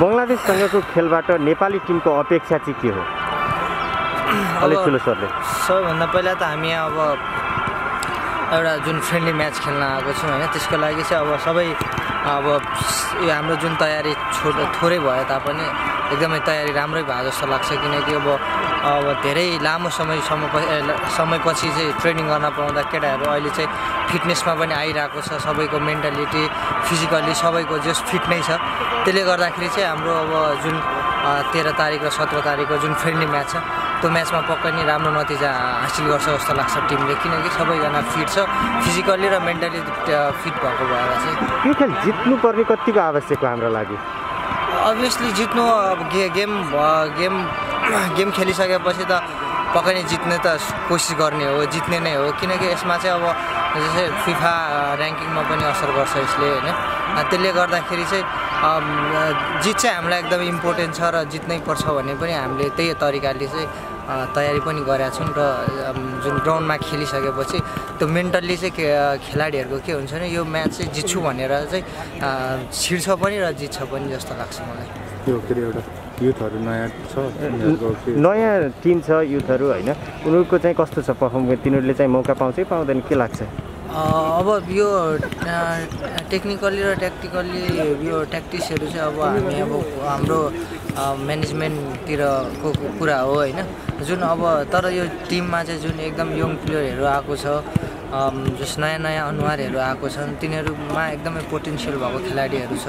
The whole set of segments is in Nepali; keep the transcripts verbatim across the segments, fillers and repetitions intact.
बङ्गलादेशसँगको खेलबाट नेपाली टिमको अपेक्षा चाहिँ के हो? अलि ठुलो सरले सबभन्दा पहिला त हामी अब एउटा जुन फ्रेन्डली म्याच खेल्न आएको छौं हैन, त्यसको लागि चाहिँ अब सबै अब यो हाम्रो जुन तयारी छोटो थोरै भए तापनि एकदमै तयारी राम्रै भए जस्तो लाग्छ, किनकि अब अब धेरै लामो समयसम्म समयपछि चाहिँ ट्रेनिङ गर्न पाउँदा केटाहरु अहिले चाहिँ फिटनेसमा पनि आइराको छ, सबैको मेन्टालिटी फिजिकली सबैको जस्ट फिट नै छ। त्यसले गर्दाखेरि चाहिँ हाम्रो अब जुन तेह्र तारिक र सत्र तारिकको जुन फ्रेन्डली म्याच छ त्यो म्याचमा पक्कै नै राम्रो नतिजा हासिल गर्छ जस्तो लाग्छ टिमले, किनकि सबैजना फिट छ, फिजिकली र मेन्टली फिट भएको भएर चाहिँ यो खेल जित्नु पर्ने कतिको आवश्यक हो हाम्रो लागि? अभियसली जित्नु अब गे, गेम गेम गेम खेलिसकेपछि त पक्कै नै जित्ने त कोसिस गर्ने हो, जित्ने नै हो, किनकि यसमा चाहिँ अब जस्तै फिफा र्याङ्किङमा पनि असर गर्छ यसले हैन। त्यसले गर्दाखेरि चाहिँ जित चाहिँ हामीलाई एकदम इम्पोर्टेन्ट छ र जित्नै पर्छ भन्ने पनि हामीले त्यही तरिकाले चाहिँ तयारी पनि गरेका छौँ र जुन ग्राउन्डमा खेलिसकेपछि त्यो मेन्टल्ली चाहिँ खेलाडीहरुको के हुन्छ नि यो म्याच चाहिँ जित्छु भनेर चाहिँ छिर्छ पनि र जित्छ पनि जस्तो लाग्छ मलाई। त्यो फेरि एउटा युथहरु नयाँ छ, नयाँ टिम छ युथहरु हैन, उनीहरुको चाहिँ कस्तो छ परफर्म, तिनीहरुले चाहिँ मौका पाउँछ पाउँदैन के लाग्छ? अब यो टेक्निकली र ट्याक्टिकली यो ट्याक्टिक्सहरु चाहिँ अब हामी अब हाम्रो म्यानेजमेन्टतिरको कुरा हो हैन, जुन अब तर यो टिममा चाहिँ जुन एकदम यङ प्लेयरहरु आएको छ, जस नयाँ नयाँ अनुहारहरु आएको छन्, तिनीहरुमा एकदमै पोटेन्सियल भएको खेलाडीहरु छ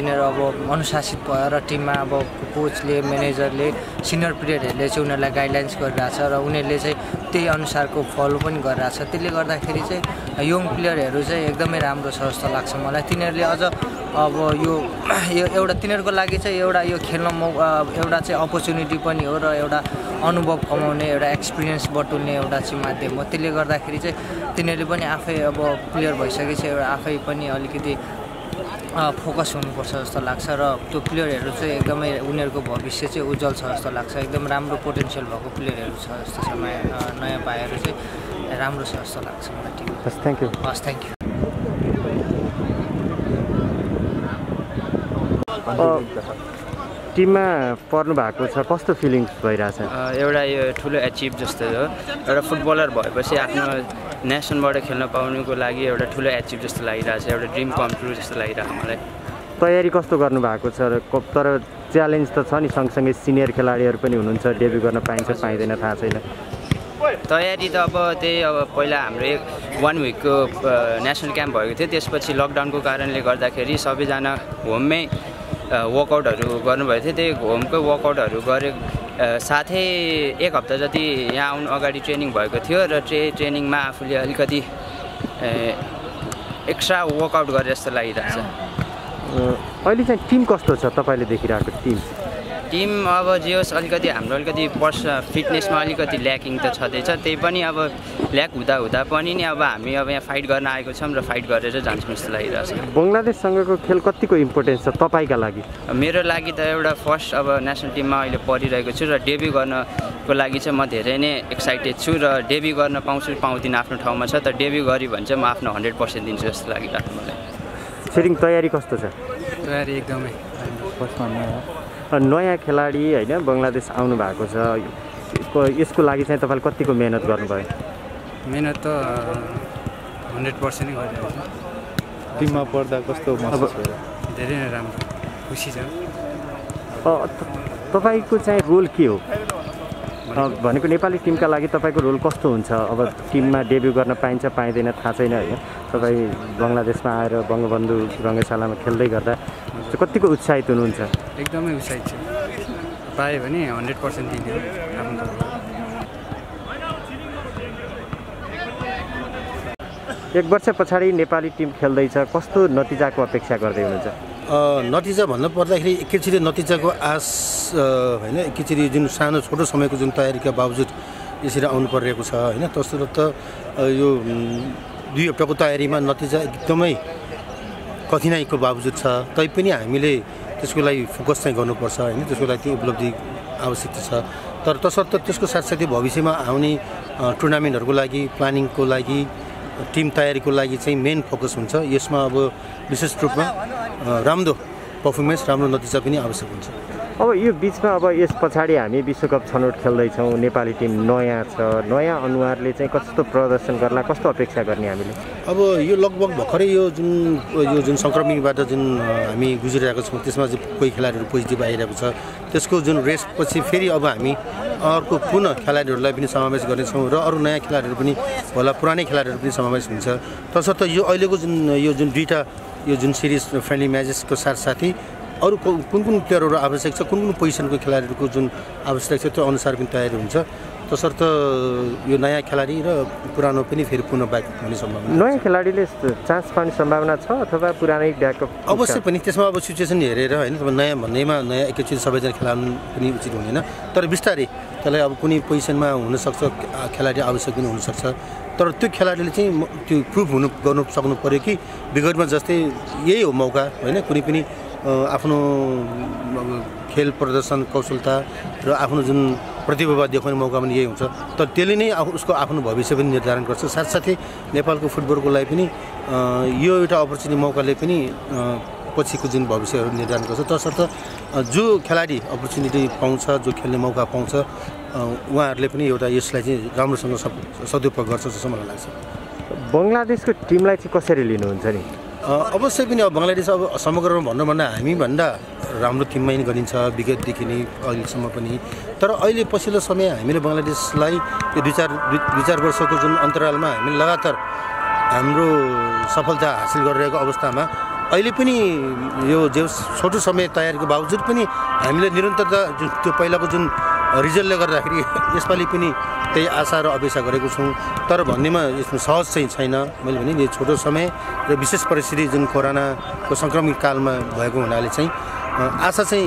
तिनीहरु अब अनुशासित भएर टिममा अब कोचले म्यानेजरले सिनियर प्लेयरहरुले चाहिँ उनीहरुलाई गाइडलाइन्स गरिरहेछ र उनीहरुले चाहिँ त्यही अनुसारको फलो पनि गरिरहेछ। त्यसले गर्दाखेरि चाहिँ यङ प्लेयरहरु चाहिँ एकदमै राम्रो छ जस्तो लाग्छ मलाई। तिनीहरुले अझ अब यो एउटा तिनीहरुको लागि चाहिँ एउटा यो खेल्न एउटा चाहिँ अपर्च्युनिटी पनि हो र एउटा अनुभव कमाउने एउटा एक्सपिरियन्स बटुल्ने एउटा चाहिँ माध्यम हो। त्यसले गर्दाखेरि चाहिँ तिनीहरुले पनि आफै अब प्लेयर भइसकेपछि एउटा आफै पनि अलिकति फोकस हुनुपर्छ जस्तो लाग्छ र त्यो प्लेयरहरु चाहिँ एकदमै उनीहरुको भविष्य चाहिँ उज्जवल छ जस्तो लाग्छ, एकदम राम्रो पोटेन्सियल भएको प्लेयरहरु छ जस्तो छ, नयाँ भाइहरु चाहिँ राम्रो छ जस्तो लाग्छ मलाई टिम। हस् थ्यांक यू। हस् थ्यांक यू। टिममा पर्नु भएको छ कस्तो फिलिङ्स भइराछ? एउटा यो ठुलो अचिभ जस्तो हो, एउटा फुटबलर भएपछि आफ्नो नेसनबाट खेल्न पाउनुको लागि एउटा ठुलो अचिभ जस्तो लागिरहेछ, एउटा ड्रिम कम ट्रू जस्तो लागिरहेको मलाई। तयारी कस्तो गर्नु भएको छ? तर च्यालेन्ज त छ नि, सँगसँगै सिनियर खेलाडीहरू पनि हुनुहुन्छ, डेब्यू गर्न पाइन्छ पाइँदैन थाहा छैन। तयारी त अब त्यही अब पहिला हाम्रो एक वान विकको नेसनल क्याम्प भएको थियो, त्यसपछि लकडाउनको कारणले गर्दाखेरि सबैजना होममै वर्कआउटहरु गर्नुभएको थियो, त्यही होमकै वर्कआउटहरु गरे साथै एक हप्ता जति यहाँ आउनु अगाडि ट्रेनिङ भएको थियो र ट्रे ट्रेनिङमा आफूले अलिकति एक्स्ट्रा वर्कआउट गरे जस्तो लागिरहेछ। अहिले चाहिँ टिम कस्तो छ तपाईले देखिरहेको टिम? टिम अब जे होस् अलिकति हाम्रो अलिकति पर्स फिटनेसमा अलिकति ल्याकिङ त छँदैछ, त्यही पनि अब ल्याक हुँदा हुँदा पनि नि अब हामी अब यहाँ फाइट गर्न आएको छौँ र फाइट गरेर जान्छौँ जस्तो लागिरहेको छ। बङ्गलादेशसँगको खेल कतिको इम्पोर्टेन्स छ तपाईँका लागि? मेरो लागि त एउटा फर्स्ट अब नेसनल टिममा अहिले परिरहेको छु र डेब्यू गर्नको लागि चाहिँ म धेरै नै एक्साइटेड छु र डेब्यू गर्न पाउँछु पाउँदिनँ आफ्नो ठाउँमा छ, तर डेब्यू गरेँ भने चाहिँ म आफ्नो हन्ड्रेड पर्सेन्ट दिन्छु जस्तो लागिरहेको मलाई। सेटिङ तयारी कस्तो छ? तयारी एकदमै नयाँ खेलाडी हैन बङ्गलादेश आउनु भएको छ, यसको लागि चाहिँ तपाईले कतिको मेहनत गर्नुभयो? मेहनत त हन्ड्रेड पर्सेन्ट नै गरिरहेको छ। टिममा पर्दा कस्तो महसुस भयो? धेरै नै राम्रो, खुसी छ। तपाईको चाहिँ रोल के हो? भनेको नेपाली टिमका लागि तपाईको रोल कस्तो हुन्छ? अब टिममा डेब्यू गर्न पाइन्छ पाइँदैन थाहा छैन हैन, तपाई बङ्गलादेशमा आएर बङ्गबन्धु रङ्गशालामा खेल्दै गर्दा कतिको उत्साहित हुनुहुन्छ? एकदमै उत्साहित छु, पाएँ भने हन्ड्रेड पर्सेन्ट दिने राम्रो। एक वर्ष पछाडि नेपाली टिम खेल्दैछ, कस्तो नतिजाको अपेक्षा गर्दै हुनुहुन्छ? नतिजा भन्नु पर्दाखेरि एकैछिन नतिजाको आश होइन, एकैछिन जुन सानो छोटो समयको जुन तयारीका बावजुद यसरी आउनु परिरहेको छ होइन, तसर्थ त यो दुई हप्ताको तयारीमा नतिजा एकदमै कठिनाइको बावजुद छ, तैपनि हामीले त्यसको लागि फोकस चाहिँ गर्नुपर्छ हैन त्यसको लागि त्यो उपलब्धि आवश्यक छ तर तसर्थ त्यसको साथसाथै भविष्यमा आउने टुर्नामेन्टहरुको लागि प्लानिङको लागि टिम तयारीको लागि चाहिँ मेन फोकस हुन्छ यसमा अब विशेष रूपमा राम्रो परफर्मेन्स राम्रो नतिजा पनि आवश्यक हुन्छ अब यो बीचमा अब यस पछाडी हामी विश्वकप छनोट खेल्दै छौं नेपाली टिम नयाँ छ नयाँ अनुहारले चाहिँ कस्तो प्रदर्शन गर्ला कस्तो अपेक्षा गर्ने हामीले अब यो लगभग भखरै यो जुन यो जुन संक्रमणबाट जुन हामी गुज्रिरहेको छौं त्यसमा चाहिँ कोही खेलाडीहरु पोजिटिभ आइरहेको छ त्यसको जुन रेसपछि फेरि अब हामी अर्को पुनः खेलाडीहरुलाई पनि समावेश गर्ने छौं र अरु नयाँ खेलाडीहरु पनि होला पुरानै खेलाडीहरु पनि समावेश हुन्छ तसर्थ यो अहिलेको जुन यो जुन दुईटा यो जुन सिरिज फ्रेन्डली म्याचेसको साथसाथै अरु कुन-कुन प्लेयरहरु आवश्यक छ कुन-कुन पोजिसनको खेलाडीहरुको जुन आवश्यक छ त्यो अनुसार पनि तयारी हुन्छ तसर्थ यो नयाँ खेलाडी र पुरानो पनि फेरि पुनः ब्याक हुने सम्भावना नयाँ खेलाडीले चान्स पाउने सम्भावना छ अथवा पुरानै ब्याकअप अवश्य पनि त्यसमा अब सिचुएसन हेरेर हैन तब नयाँ भन्नेमा नयाँ एकैचोटी सबैजना खेलाउनु पनि उचित हुँदैन तर बिस्तारै त्यसलाई अब कुनै पोजिसनमा हुन सक्छ खेलाडी आवश्यक पनि हुन सक्छ तर त्यो खेलाडीले चाहिँ त्यो प्रुभ हुनु गर्न सक्नु पर्यो कि बिगरमा जस्तै यही हो मौका हैन कुनै पनि आफ्नो खेल प्रदर्शन कौशलता र आफ्नो जुन प्रतिभा देखाउने मौका पनि यही हुन्छ तर त्यसले नै उसको आफ्नो भविष्य पनि निर्धारण गर्छ साथसाथै नेपालको फुटबलको लागि पनि यो एउटा अपर्च्युनिटी मौकाले पनि पछिको जुन भविष्यहरु निर्धारण गर्छ तसर्थ जो खेलाडी अपर्च्युनिटी पाउँछ जो खेल्ने मौका पाउँछ उहाँहरुले पनि एउटा यसलाई चाहिँ राम्रोसँग सदुपयोग गर्छ जस्तो मलाई लाग्छ बंगलादेशको टिमलाई चाहिँ कसरी लिनुहुन्छ नि अवश्य पनि अब बंगलादेश अब समग्रमा भन्नु भन्दा हामी भन्दा राम्रो टिममै गरिन्छ विगत देखि नै अहिलेसम्म पनि तर अहिले पछिल्लो समय हामीले बंगलादेशलाई यो दुई चार दुई चार वर्षको जुन अन्तरालमा हामी लगातार हाम्रो सफलता हासिल गरिरहेको अवस्थामा अहिले पनि यो जे छोटो समय तयारीको बावजुद पनि हामीले निरन्तरता जुन त्यो पहिलाको जुन रिजल्टले गर्दाखेरि यसपालि पनि त्यही आशा र अपेक्षा गरेको छौं तर भन्नेमा यसमा सहज चाहिँ छैन मैले भने यो छोटो समय र विशेष परिस्थिति जुन कोरोनाको संक्रमण कालमा भएको हुनाले चाहिँ आशा चाहिँ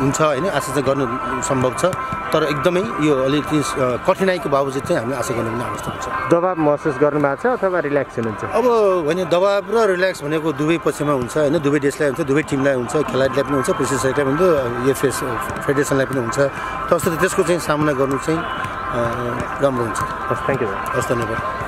हुन्छ हैन आशा चाहिँ गर्नु सम्भव छ तर एकदमै यो अलिकति कठिनाइको बावजुद चाहिँ हामीले आशा गर्नु आवश्यक हुन्छ दबाब महसुस गर्नु भएको छ अथवा रिल्याक्स हुनुहुन्छ अब भने दबाब र रिल्याक्स भनेको दुवै पक्षमा हुन्छ हैन दुवै देशलाई हुन्छ दुवै टिमलाई हुन्छ खेलाडीलाई पनि हुन्छ प्रेसिडेन्टलाई पनि हुन्छ एफएस फेडरेसनलाई पनि हुन्छ तसर्थ त्यसको चाहिँ सामना गर्नु चाहिँ राम्रो हुन्छ थ्याङ्क यू हस् धन्यवाद